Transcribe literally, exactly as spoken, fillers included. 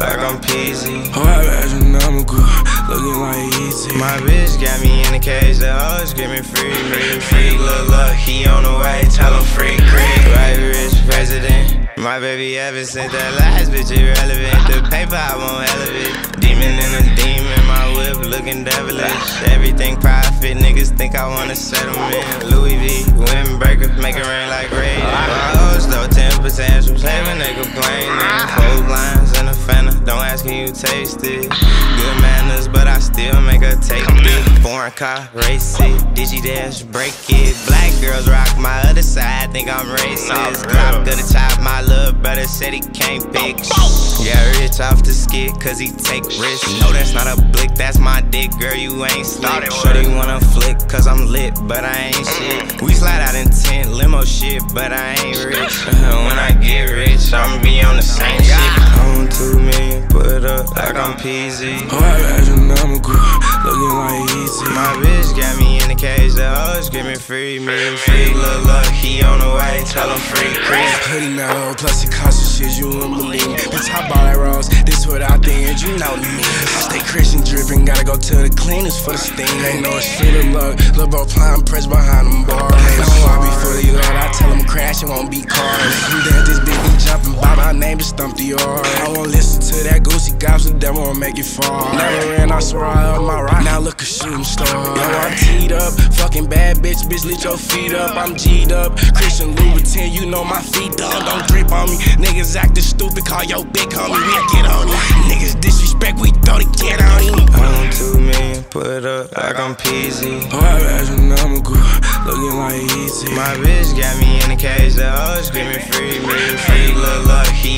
like I'm Peezy. Oh, I'm astronomical, looking like easy. My bitch got me in the cage, the hoes get me free, free, free. Look, look, he on the way, tell him free, free. Right rich president, my baby ever sent that last bitch irrelevant. The paper I won't elevate, demon in a demon, my whip looking devilish. Everything profit, niggas think I wanna settle in. Louis V, windbreaker, make it rain like rain. Potentials from saving, they complaining. Cold lines in a Fanta, don't ask can you taste it. Good manners, but I still make her take it. Foreign car, race it, digi dash, break it. Black girls rock my other side, think I'm racist. Cop to the top, my little brother said he can't pick. Yeah, rich off the skid, cause he take risks. No, that's not a blick, that's my dick, girl, you ain't slick. Shorty wanna flick, cause I'm lit, but I ain't shit. We slide out in ten, limo shit, but I ain't rich. When I get rich, I'ma be on the same shit. I want two million, put up like I'm Peezy. Oh, I'm astronomical, looking like easy. My bitch got me in the cage, the hoes get me free, me free. Look, look, he on the way, tell him free, creep. Hoodie mellow, plus it costs you shit, you wouldn't believe me. Bitch, I bought that rose, this what I think, you know me. I stay Christian dripping, gotta go to the cleaners for the steam. Ain't no street of luck, lil' bro plyin' press behind them bars. Ain't no I be fully loaded, I tell him crash, it won't be cars. I'm there, this bitch be jumping by my name to stump the yard. I won't listen to that goosey gops, the devil won't make it fall. Never ran, I swear I up my rock, now look a shooting star. Yo, I'm teed up, fucking bad bitch, bitch, lift your feet up. I'm G'd up, Christian Louboutin, you know my feet done. Don't drip on me, niggas acting stupid, call your big homie, we get on it. Niggas disrespect, we throw the kid on you. I want two million, put up like I'm Peezy. Oh, I'm astronomical, looking like easy. My bitch got me in the cage, the hoes get me free. Free, free, look, look, he